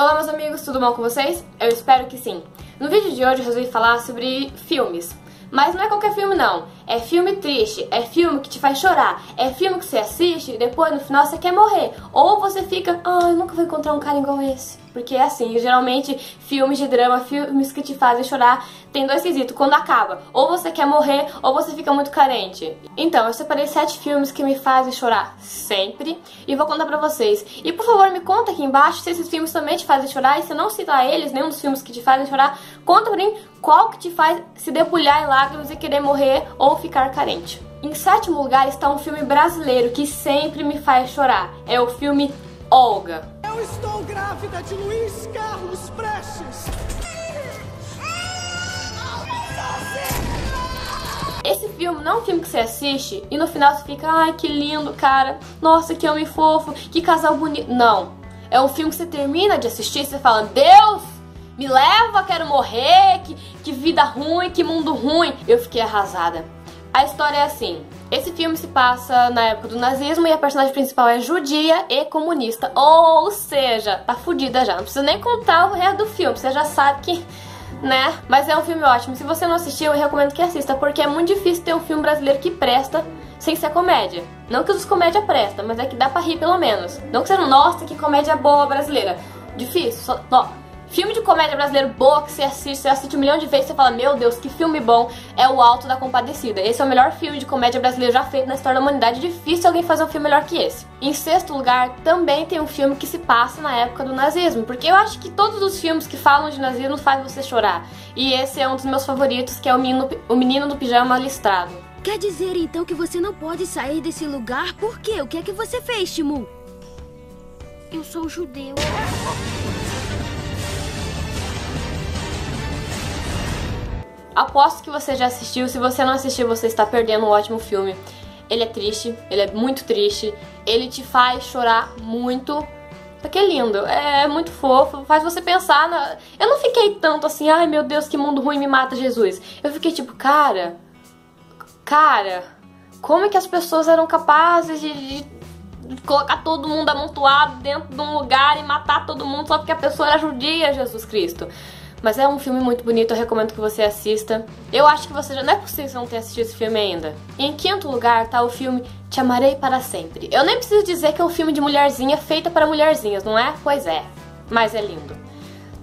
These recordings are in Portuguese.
Olá meus amigos, tudo bom com vocês? Eu espero que sim. No vídeo de hoje eu resolvi falar sobre filmes. Mas não é qualquer filme não, é filme triste, é filme que te faz chorar, é filme que você assiste e depois no final você quer morrer. Ou você fica, eu nunca vou encontrar um cara igual esse. Porque é assim, geralmente filmes de drama, filmes que te fazem chorar, tem dois quesitos, quando acaba. Ou você quer morrer, ou você fica muito carente. Então, eu separei 7 filmes que me fazem chorar sempre e vou contar pra vocês. E por favor, me conta aqui embaixo se esses filmes também te fazem chorar. E se eu não citar eles, nenhum dos filmes que te fazem chorar, conta pra mim qual que te faz se debulhar em lágrimas e querer morrer ou ficar carente. Em 7º lugar está um filme brasileiro que sempre me faz chorar. É o filme Olga. Eu estou grávida de Luiz Carlos Prestes. Esse filme não é um filme que você assiste e no final você fica, ai que lindo, cara, nossa, que homem fofo, que casal bonito. Não, é um filme que você termina de assistir e você fala, Deus, me leva, quero morrer, que vida ruim, que mundo ruim. Eu fiquei arrasada. A história é assim. Esse filme se passa na época do nazismo e a personagem principal é judia e comunista. Ou seja, tá fodida já. Não precisa nem contar o resto do filme, você já sabe que... né? Mas é um filme ótimo. Se você não assistiu, eu recomendo que assista, porque é muito difícil ter um filme brasileiro que presta sem ser comédia. Não que os comédia presta, mas é que dá pra rir pelo menos. Não que você não, nossa, que comédia boa brasileira. Difícil, só... Ó. Filme de comédia brasileiro boa que você assiste um milhão de vezes e você fala, meu Deus, que filme bom, é o Alto da Compadecida. Esse é o melhor filme de comédia brasileiro já feito na história da humanidade. Difícil alguém fazer um filme melhor que esse. Em 6º lugar, também tem um filme que se passa na época do nazismo, porque eu acho que todos os filmes que falam de nazismo fazem você chorar. E esse é um dos meus favoritos, que é o Menino do Pijama Listrado. Quer dizer, então, que você não pode sair desse lugar? Por quê? O que é que você fez, Timur? Eu sou judeu. Aposto que você já assistiu, se você não assistiu, você está perdendo um ótimo filme. Ele é triste, ele é muito triste, ele te faz chorar muito. Porque é lindo, é muito fofo, faz você pensar na... Eu não fiquei tanto assim, ai meu Deus, que mundo ruim, me mata Jesus. Eu fiquei tipo, cara, como é que as pessoas eram capazes de colocar todo mundo amontoado dentro de um lugar e matar todo mundo só porque a pessoa era judia, Jesus Cristo. Mas é um filme muito bonito, eu recomendo que você assista. Eu acho que você já... Não é possível não ter assistido esse filme ainda. E em 5º lugar tá o filme Te Amarei Para Sempre. Eu nem preciso dizer que é um filme de mulherzinha feita para mulherzinhas, não é? Pois é. Mas é lindo.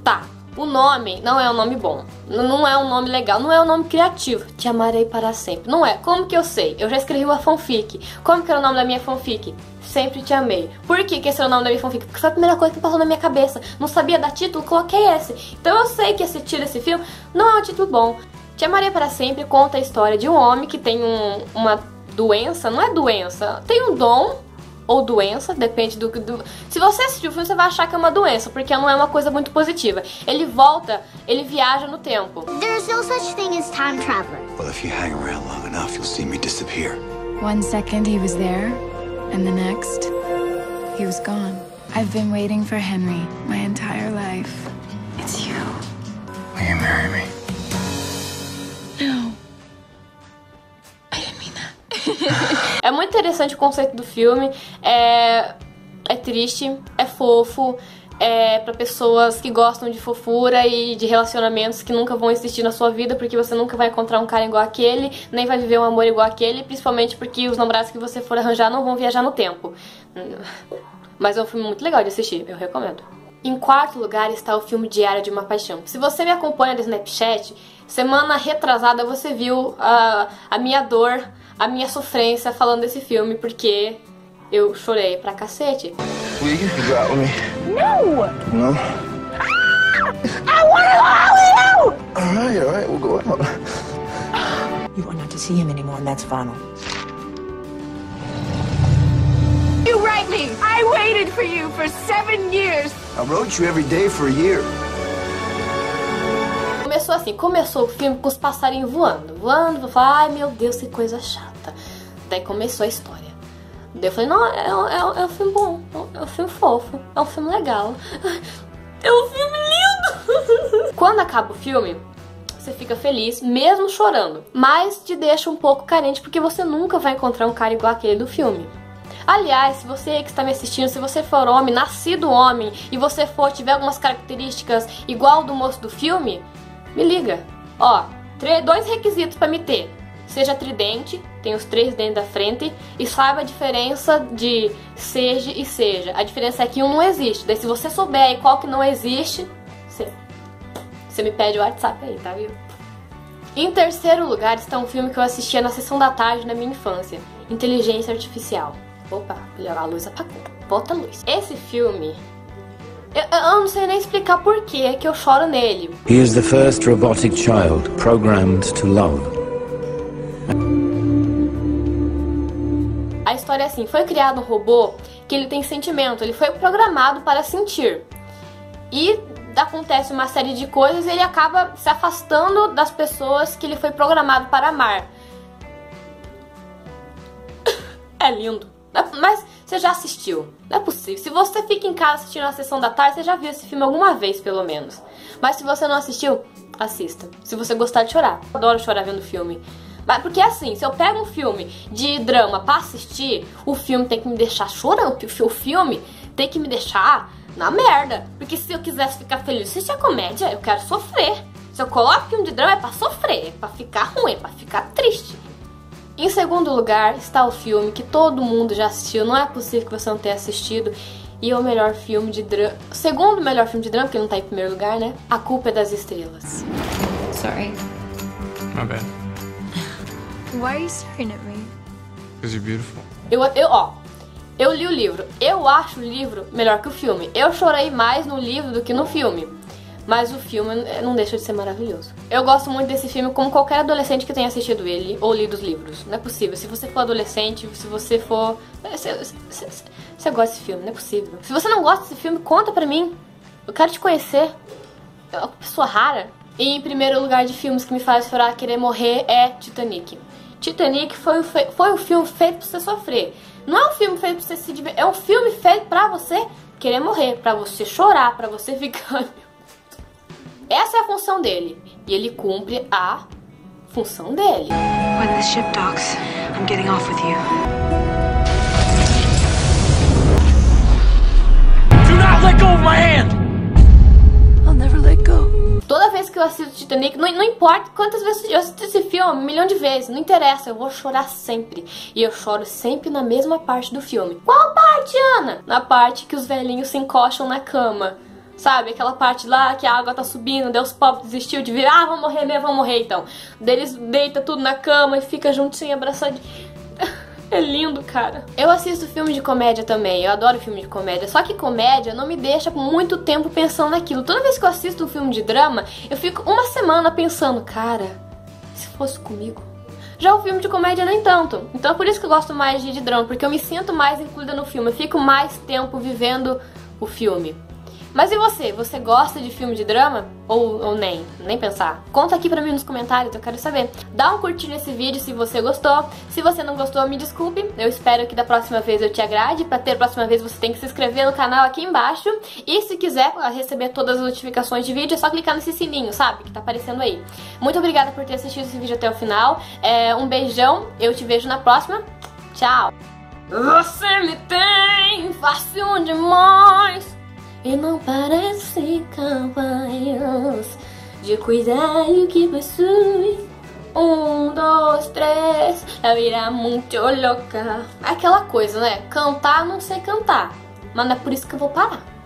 Tá, o nome não é um nome bom. Não é um nome legal, não é um nome criativo. Te Amarei Para Sempre. Não é. Como que eu sei? Eu já escrevi uma fanfic. Como que era o nome da minha fanfic? Sempre Te Amei. Por que esse era o nome da minha fanfic? Porque foi a primeira coisa que passou na minha cabeça. Não sabia dar título, coloquei esse. Então eu sei que esse filme não é um título bom. Te Amarei Para Sempre conta a história de um homem que tem uma doença. Não é doença. Tem um dom ou doença, depende do... Se você assistir o filme, você vai achar que é uma doença, porque não é uma coisa muito positiva. Ele volta, ele viaja no tempo. There's no such thing as time travel. Well, if you hang around long enough, you'll see me disappear. One second he was there. And the next, he was gone. I've been waiting for Henry my entire life. It's you. Will you marry me? No. I didn't mean that. É muito interessante o conceito do filme. É triste, é fofo. É pra pessoas que gostam de fofura e de relacionamentos que nunca vão existir na sua vida, porque você nunca vai encontrar um cara igual aquele, nem vai viver um amor igual aquele, principalmente porque os namorados que você for arranjar não vão viajar no tempo. Mas é um filme muito legal de assistir, eu recomendo. Em 4º lugar está o filme Diário de uma Paixão. Se você me acompanha no Snapchat, semana retrasada você viu a minha dor, a minha sofrência falando desse filme, porque... eu chorei pra cacete. Will you go with me? No! No? I wanna go out with you! All right, we'll go out. You are not to see him anymore, and that's final. You write me. I waited for you for 7 years. I wrote you every day for a year. Começou assim, começou o filme com os passarinhos voando. Eu falei, ai meu Deus, que coisa chata. Daí começou a história. Eu falei, não, é um filme bom, é um filme fofo, é um filme legal, é um filme lindo. Quando acaba o filme, você fica feliz, mesmo chorando, mas te deixa um pouco carente, porque você nunca vai encontrar um cara igual aquele do filme. Aliás, se você que está me assistindo, se você for homem, nascido homem, e você for, tiver algumas características igual do moço do filme, me liga. Ó, dois requisitos pra me ter. Seja tridente, tem os três dentes da frente, e saiba a diferença de seja e seja. A diferença é que um não existe. Daí se você souber aí qual que não existe, você me pede o WhatsApp aí, tá, viu? Em terceiro lugar está um filme que eu assistia na sessão da tarde na minha infância, Inteligência Artificial. Opa, a luz apagou. Volta a luz. Esse filme, eu não sei nem explicar por que eu choro nele. He is the first robotic child programmed to love. A história é assim, foi criado um robô que ele tem sentimento, ele foi programado para sentir. E acontece uma série de coisas e ele acaba se afastando das pessoas que ele foi programado para amar. É lindo. Mas você já assistiu, não é possível. Se você fica em casa assistindo a sessão da tarde, você já viu esse filme alguma vez, pelo menos. Mas se você não assistiu, assista. Se você gostar de chorar. Eu adoro chorar vendo filme. Porque assim, se eu pego um filme de drama pra assistir, o filme tem que me deixar chorando, o filme tem que me deixar na merda. Porque se eu quisesse ficar feliz, se é comédia, eu quero sofrer. Se eu coloco filme de drama é pra sofrer, é pra ficar ruim, é pra ficar triste. Em segundo lugar está o filme que todo mundo já assistiu, não é possível que você não tenha assistido. E é o melhor filme de drama, o segundo melhor filme de drama, porque ele não tá em primeiro lugar, né? A Culpa é das Estrelas. Sorry. My bad. Why are you staring at me? Because you're beautiful. Eu li o livro. Eu acho o livro melhor que o filme. Eu chorei mais no livro do que no filme. Mas o filme não deixa de ser maravilhoso. Eu gosto muito desse filme, como qualquer adolescente que tenha assistido ele ou lido os livros. Não é possível. Se você for adolescente, se você for... Você gosta desse filme, não é possível. Se você não gosta desse filme, conta pra mim. Eu quero te conhecer. É uma pessoa rara. E em primeiro lugar de filmes que me faz chorar, querer morrer, é Titanic. Titanic foi um filme feito pra você sofrer. Não é um filme feito pra você se divertir. É um filme feito pra você querer morrer, pra você chorar, pra você ficar... Essa é a função dele. E ele cumpre a função dele. When the ship docks, I'm getting off with you. Do not let go of my hand! I'll never let go. Toda vez que eu assisto Titanic, não importa quantas vezes eu assisto esse filme, 1 milhão de vezes, não interessa, eu vou chorar sempre. E eu choro sempre na mesma parte do filme. Qual parte, Ana? Na parte que os velhinhos se encoxam na cama. Sabe, aquela parte lá que a água tá subindo, Deus pobre desistiu de virar, ah, vão morrer mesmo, vão morrer então. Eles deitam tudo na cama e fica juntinho, abraçadinho. É lindo, cara. Eu assisto filme de comédia também, eu adoro filme de comédia. Só que comédia não me deixa muito tempo pensando naquilo. Toda vez que eu assisto um filme de drama, eu fico uma semana pensando, cara, se fosse comigo. Já o filme de comédia nem tanto. Então é por isso que eu gosto mais de drama, porque eu me sinto mais incluída no filme. Eu fico mais tempo vivendo o filme. Mas e você? Você gosta de filme de drama? Ou nem? Nem pensar. Conta aqui pra mim nos comentários, eu quero saber. Dá um curtir nesse vídeo se você gostou. Se você não gostou, me desculpe. Eu espero que da próxima vez eu te agrade. Pra ter a próxima vez, você tem que se inscrever no canal aqui embaixo. E se quiser receber todas as notificações de vídeo, é só clicar nesse sininho, sabe? Que tá aparecendo aí. Muito obrigada por ter assistido esse vídeo até o final. Um beijão, eu te vejo na próxima. Tchau! Você me tem fácil demais. E não parece capaz de cuidar do que possui. 1, 2, 3, ela vira muito louca. Aquela coisa, né? Cantar, não sei cantar. Mas não é por isso que eu vou parar.